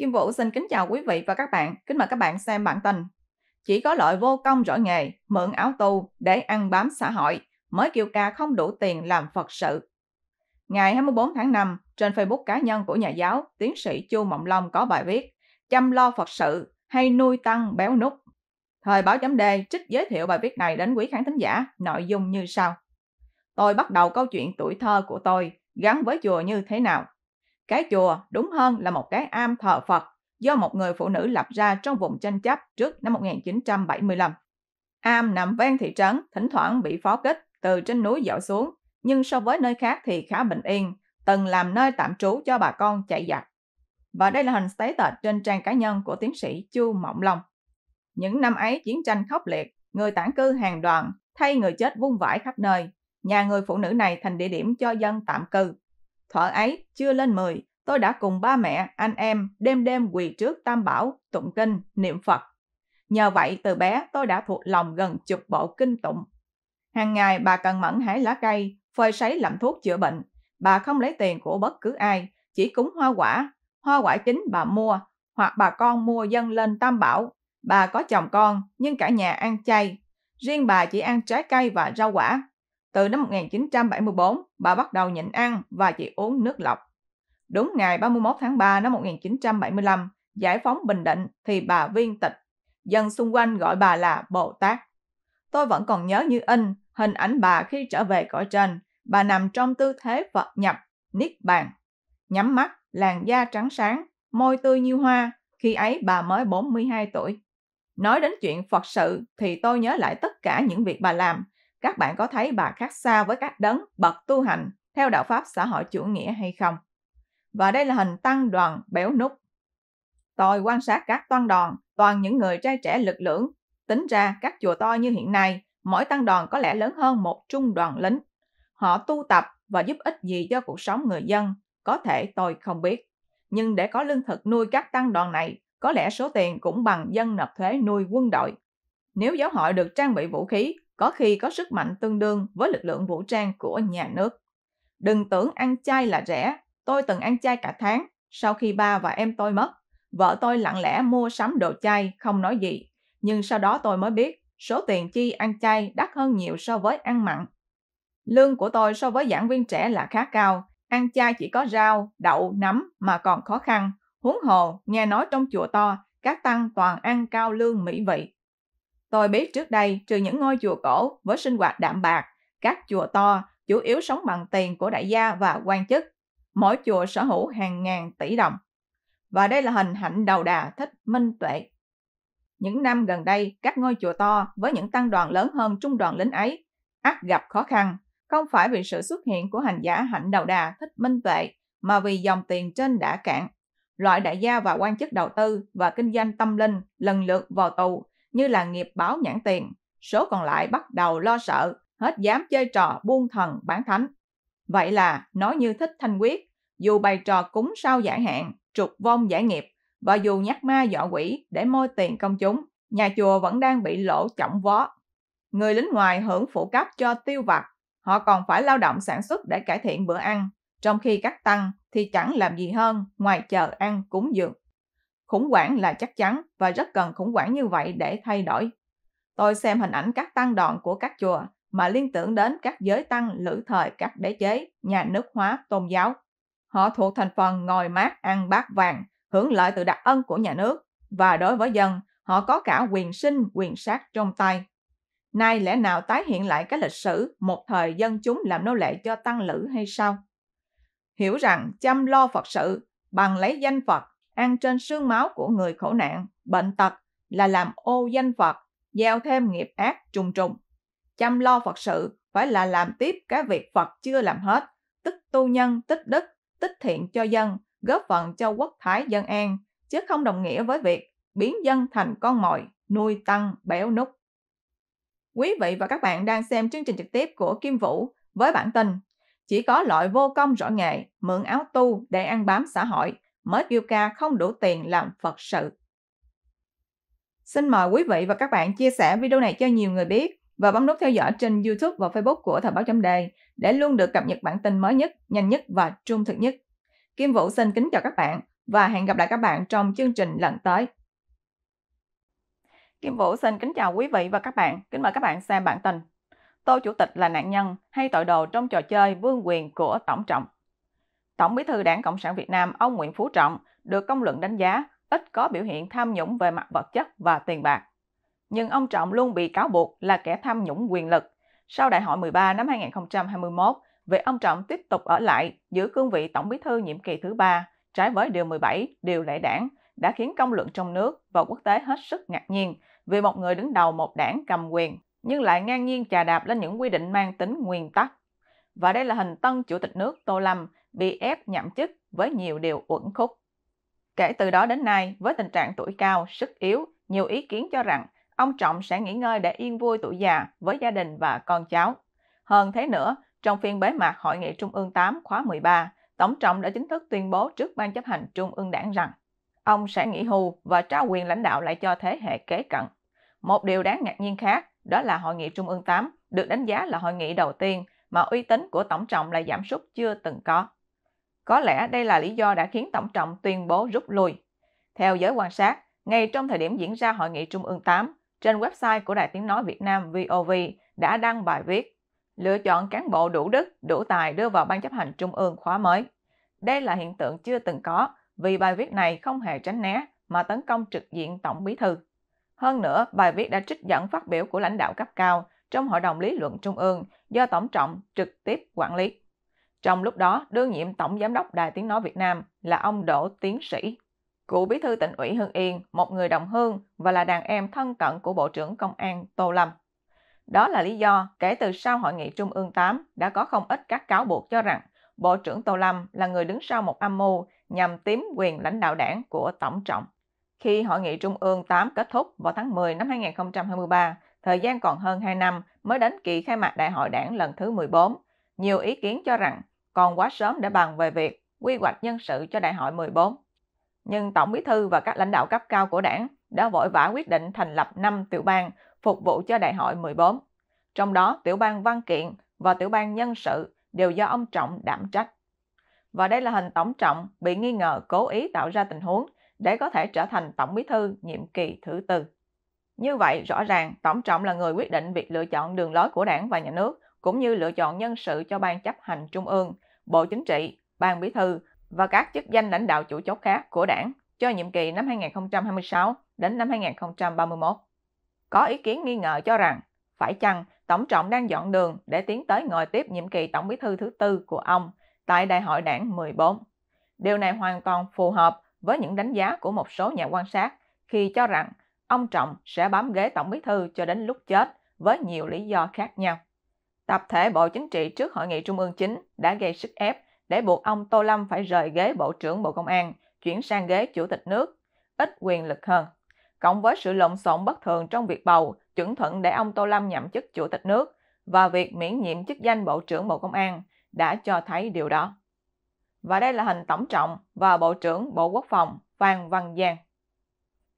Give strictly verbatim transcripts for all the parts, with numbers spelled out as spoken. Kim Vũ xin kính chào quý vị và các bạn. Kính mời các bạn xem bản tin. Chỉ có loại vô công giỏi nghề, mượn áo tu để ăn bám xã hội, mới kêu ca không đủ tiền làm Phật sự. Ngày hai mươi tư tháng năm, trên Facebook cá nhân của nhà giáo, tiến sĩ Chu Mộng Long có bài viết "Chăm lo Phật sự hay nuôi tăng béo nút". Thời báo.Đ trích giới thiệu bài viết này đến quý khán thính giả, nội dung như sau. Tôi bắt đầu câu chuyện tuổi thơ của tôi gắn với chùa như thế nào? Cái chùa, đúng hơn là một cái am thờ Phật do một người phụ nữ lập ra trong vùng tranh chấp trước năm một nghìn chín trăm bảy mươi lăm. Am nằm ven thị trấn, thỉnh thoảng bị pháo kích từ trên núi dội xuống, nhưng so với nơi khác thì khá bình yên, từng làm nơi tạm trú cho bà con chạy giặc. Và đây là hình status trên trang cá nhân của tiến sĩ Chu Mộng Long. Những năm ấy chiến tranh khốc liệt, người tản cư hàng đoàn, thay người chết vung vãi khắp nơi. Nhà người phụ nữ này thành địa điểm cho dân tạm cư. Thuở ấy, chưa lên mười, tôi đã cùng ba mẹ, anh em đêm đêm quỳ trước Tam Bảo, tụng kinh, niệm Phật. Nhờ vậy, từ bé tôi đã thuộc lòng gần chục bộ kinh tụng. Hàng ngày, bà cần mẫn hái lá cây, phơi sấy làm thuốc chữa bệnh. Bà không lấy tiền của bất cứ ai, chỉ cúng hoa quả. Hoa quả chính bà mua, hoặc bà con mua dâng lên Tam Bảo. Bà có chồng con, nhưng cả nhà ăn chay. Riêng bà chỉ ăn trái cây và rau quả. Từ năm một nghìn chín trăm bảy mươi tư, bà bắt đầu nhịn ăn và chỉ uống nước lọc. Đúng ngày ba mươi mốt tháng ba năm một nghìn chín trăm bảy mươi lăm, giải phóng Bình Định thì bà viên tịch. Dân xung quanh gọi bà là Bồ Tát. Tôi vẫn còn nhớ như in hình ảnh bà khi trở về cõi trên. Bà nằm trong tư thế Phật nhập, niết bàn. Nhắm mắt, làn da trắng sáng, môi tươi như hoa. Khi ấy bà mới bốn mươi hai tuổi. Nói đến chuyện Phật sự thì tôi nhớ lại tất cả những việc bà làm. Các bạn có thấy bà khác xa với các đấng bậc tu hành theo đạo pháp xã hội chủ nghĩa hay không? Và đây là hình tăng đoàn béo nút. Tôi quan sát các tăng đoàn, toàn những người trai trẻ lực lưỡng. Tính ra các chùa to như hiện nay, mỗi tăng đoàn có lẽ lớn hơn một trung đoàn lính. Họ tu tập và giúp ích gì cho cuộc sống người dân, có thể tôi không biết. Nhưng để có lương thực nuôi các tăng đoàn này, có lẽ số tiền cũng bằng dân nộp thuế nuôi quân đội. Nếu giáo hội được trang bị vũ khí, có khi có sức mạnh tương đương với lực lượng vũ trang của nhà nước. Đừng tưởng ăn chay là rẻ, tôi từng ăn chay cả tháng. Sau khi ba và em tôi mất, vợ tôi lặng lẽ mua sắm đồ chay không nói gì. Nhưng sau đó tôi mới biết số tiền chi ăn chay đắt hơn nhiều so với ăn mặn. Lương của tôi so với giảng viên trẻ là khá cao. Ăn chay chỉ có rau, đậu, nấm mà còn khó khăn. Huống hồ, nghe nói trong chùa to, các tăng toàn ăn cao lương mỹ vị. Tôi biết trước đây, trừ những ngôi chùa cổ với sinh hoạt đạm bạc, các chùa to chủ yếu sống bằng tiền của đại gia và quan chức. Mỗi chùa sở hữu hàng ngàn tỷ đồng. Và đây là hình hạnh đầu đà Thích Minh Tuệ. Những năm gần đây, các ngôi chùa to với những tăng đoàn lớn hơn trung đoàn lính ấy ắt gặp khó khăn, không phải vì sự xuất hiện của hành giả hạnh đầu đà Thích Minh Tuệ, mà vì dòng tiền trên đã cạn. Loại đại gia và quan chức đầu tư và kinh doanh tâm linh lần lượt vào tù, như là nghiệp báo nhãn tiền. Số còn lại bắt đầu lo sợ, hết dám chơi trò buôn thần bán thánh. Vậy là, nói như Thích Thanh Quyết, dù bày trò cúng sao giải hạn, trục vong giải nghiệp, và dù nhắc ma dọa quỷ để moi tiền công chúng, nhà chùa vẫn đang bị lỗ chỏng vó. Người lính ngoài hưởng phụ cấp cho tiêu vặt, họ còn phải lao động sản xuất để cải thiện bữa ăn, trong khi các tăng thì chẳng làm gì hơn ngoài chờ ăn cúng dường. Khủng hoảng là chắc chắn và rất cần khủng hoảng như vậy để thay đổi. Tôi xem hình ảnh các tăng đoàn của các chùa mà liên tưởng đến các giới tăng lữ thời các đế chế, nhà nước hóa, tôn giáo. Họ thuộc thành phần ngồi mát ăn bát vàng, hưởng lợi từ đặc ân của nhà nước, và đối với dân, họ có cả quyền sinh, quyền sát trong tay. Nay lẽ nào tái hiện lại cái lịch sử một thời dân chúng làm nô lệ cho tăng lữ hay sao? Hiểu rằng chăm lo Phật sự bằng lấy danh Phật, ăn trên xương máu của người khổ nạn, bệnh tật là làm ô danh Phật, gieo thêm nghiệp ác trùng trùng. Chăm lo Phật sự phải là làm tiếp cái việc Phật chưa làm hết, tức tu nhân, tích đức, tích thiện cho dân, góp phần cho quốc thái dân an, chứ không đồng nghĩa với việc biến dân thành con mồi, nuôi tăng béo nút. Quý vị và các bạn đang xem chương trình trực tiếp của Kim Vũ với bản tin "Chỉ có loại vô công rõ nghề, mượn áo tu để ăn bám xã hội, mới kêu ca không đủ tiền làm Phật sự". Xin mời quý vị và các bạn chia sẻ video này cho nhiều người biết và bấm nút theo dõi trên YouTube và Facebook của Thời báo.Đ để luôn được cập nhật bản tin mới nhất, nhanh nhất và trung thực nhất. Kim Vũ xin kính chào các bạn và hẹn gặp lại các bạn trong chương trình lần tới. Kim Vũ xin kính chào quý vị và các bạn. Kính mời các bạn xem bản tin. Tô Chủ tịch là nạn nhân hay tội đồ trong trò chơi vương quyền của Tổng Trọng. Tổng Bí thư Đảng Cộng sản Việt Nam ông Nguyễn Phú Trọng được công luận đánh giá ít có biểu hiện tham nhũng về mặt vật chất và tiền bạc. Nhưng ông Trọng luôn bị cáo buộc là kẻ tham nhũng quyền lực. Sau đại hội mười ba năm hai nghìn không trăm hai mươi mốt, về ông Trọng tiếp tục ở lại giữ cương vị Tổng Bí thư nhiệm kỳ thứ ba, trái với điều mười bảy, điều lệ đảng, đã khiến công luận trong nước và quốc tế hết sức ngạc nhiên vì một người đứng đầu một đảng cầm quyền nhưng lại ngang nhiên chà đạp lên những quy định mang tính nguyên tắc. Và đây là hình tân Chủ tịch nước Tô Lâm bị ép nhậm chức với nhiều điều uẩn khúc. Kể từ đó đến nay, với tình trạng tuổi cao, sức yếu, nhiều ý kiến cho rằng ông Trọng sẽ nghỉ ngơi để yên vui tuổi già với gia đình và con cháu. Hơn thế nữa, trong phiên bế mạc Hội nghị Trung ương tám khóa mười ba, Tổng Trọng đã chính thức tuyên bố trước Ban chấp hành Trung ương Đảng rằng ông sẽ nghỉ hưu và trao quyền lãnh đạo lại cho thế hệ kế cận. Một điều đáng ngạc nhiên khác đó là Hội nghị Trung ương tám được đánh giá là hội nghị đầu tiên mà uy tín của Tổng Trọng lại giảm sút chưa từng có. Có lẽ đây là lý do đã khiến Tổng Trọng tuyên bố rút lui. Theo giới quan sát, ngay trong thời điểm diễn ra Hội nghị Trung ương tám, trên website của Đài Tiếng Nói Việt Nam vê o vê đã đăng bài viết lựa chọn cán bộ đủ đức, đủ tài đưa vào Ban chấp hành Trung ương khóa mới. Đây là hiện tượng chưa từng có vì bài viết này không hề tránh né mà tấn công trực diện Tổng Bí thư. Hơn nữa, bài viết đã trích dẫn phát biểu của lãnh đạo cấp cao trong Hội đồng Lý luận Trung ương do Tổng Trọng trực tiếp quản lý. Trong lúc đó, đương nhiệm Tổng Giám đốc Đài Tiếng Nói Việt Nam là ông Đỗ Tiến Sĩ, cựu Bí thư tỉnh ủy Hưng Yên, một người đồng hương và là đàn em thân cận của Bộ trưởng Công an Tô Lâm. Đó là lý do kể từ sau Hội nghị Trung ương tám đã có không ít các cáo buộc cho rằng Bộ trưởng Tô Lâm là người đứng sau một âm mưu nhằm tiếm quyền lãnh đạo đảng của Tổng Trọng. Khi Hội nghị Trung ương tám kết thúc vào tháng mười năm hai nghìn không trăm hai mươi ba, thời gian còn hơn hai năm mới đến kỳ khai mạc Đại hội Đảng lần thứ mười bốn, nhiều ý kiến cho rằng còn quá sớm để bàn về việc quy hoạch nhân sự cho Đại hội mười bốn. Nhưng Tổng Bí thư và các lãnh đạo cấp cao của đảng đã vội vã quyết định thành lập năm tiểu ban phục vụ cho Đại hội mười bốn. Trong đó, tiểu ban văn kiện và tiểu ban nhân sự đều do ông Trọng đảm trách. Và đây là hình Tổng Trọng bị nghi ngờ cố ý tạo ra tình huống để có thể trở thành Tổng Bí thư nhiệm kỳ thứ tư. Như vậy, rõ ràng Tổng Trọng là người quyết định việc lựa chọn đường lối của đảng và nhà nước, cũng như lựa chọn nhân sự cho Ban chấp hành Trung ương, Bộ Chính trị, Ban Bí thư và các chức danh lãnh đạo chủ chốt khác của đảng cho nhiệm kỳ năm hai nghìn không trăm hai mươi sáu đến năm hai nghìn không trăm ba mươi mốt. Có ý kiến nghi ngờ cho rằng, phải chăng Tổng Trọng đang dọn đường để tiến tới ngồi tiếp nhiệm kỳ Tổng Bí thư thứ tư của ông tại Đại hội Đảng mười bốn. Điều này hoàn toàn phù hợp với những đánh giá của một số nhà quan sát khi cho rằng ông Trọng sẽ bám ghế Tổng Bí thư cho đến lúc chết với nhiều lý do khác nhau. Tập thể Bộ Chính trị trước Hội nghị Trung ương chín đã gây sức ép để buộc ông Tô Lâm phải rời ghế Bộ trưởng Bộ Công an, chuyển sang ghế Chủ tịch nước, ít quyền lực hơn. Cộng với sự lộn xộn bất thường trong việc bầu, chuẩn thuận để ông Tô Lâm nhậm chức Chủ tịch nước và việc miễn nhiệm chức danh Bộ trưởng Bộ Công an đã cho thấy điều đó. Và đây là hình Tổng Trọng và Bộ trưởng Bộ Quốc phòng Phan Văn Giang.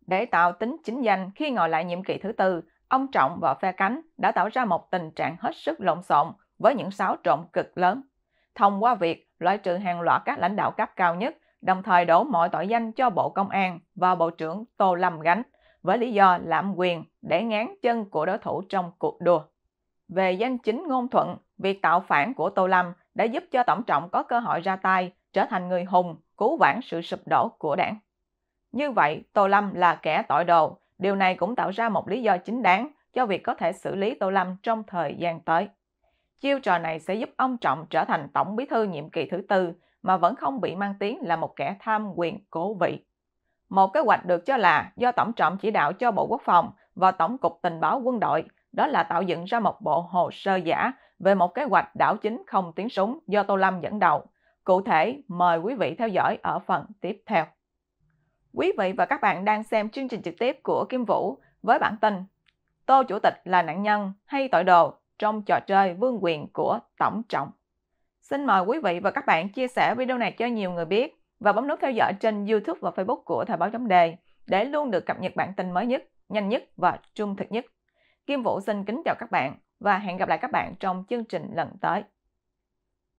Để tạo tính chính danh khi ngồi lại nhiệm kỳ thứ tư, ông Trọng và phe cánh đã tạo ra một tình trạng hết sức lộn xộn với những xáo trộn cực lớn. Thông qua việc loại trừ hàng loạt các lãnh đạo cấp cao nhất, đồng thời đổ mọi tội danh cho Bộ Công an và Bộ trưởng Tô Lâm gánh, với lý do lạm quyền để ngán chân của đối thủ trong cuộc đua. Về danh chính ngôn thuận, việc tạo phản của Tô Lâm đã giúp cho Tổng Trọng có cơ hội ra tay, trở thành người hùng, cứu vãn sự sụp đổ của đảng. Như vậy, Tô Lâm là kẻ tội đồ, điều này cũng tạo ra một lý do chính đáng cho việc có thể xử lý Tô Lâm trong thời gian tới. Chiêu trò này sẽ giúp ông Trọng trở thành Tổng Bí thư nhiệm kỳ thứ tư mà vẫn không bị mang tiếng là một kẻ tham quyền cố vị. Một kế hoạch được cho là do Tổng Trọng chỉ đạo cho Bộ Quốc phòng và Tổng cục Tình báo Quân đội, đó là tạo dựng ra một bộ hồ sơ giả về một kế hoạch đảo chính không tiếng súng do Tô Lâm dẫn đầu. Cụ thể, mời quý vị theo dõi ở phần tiếp theo. Quý vị và các bạn đang xem chương trình trực tiếp của Kim Vũ với bản tin Tô Chủ tịch là nạn nhân hay tội đồ trong trò chơi vương quyền của Tổng Trọng. Xin mời quý vị và các bạn chia sẻ video này cho nhiều người biết và bấm nút theo dõi trên YouTube và Facebook của Thời báo.Đ để luôn được cập nhật bản tin mới nhất, nhanh nhất và trung thực nhất. Kim Vũ xin kính chào các bạn và hẹn gặp lại các bạn trong chương trình lần tới.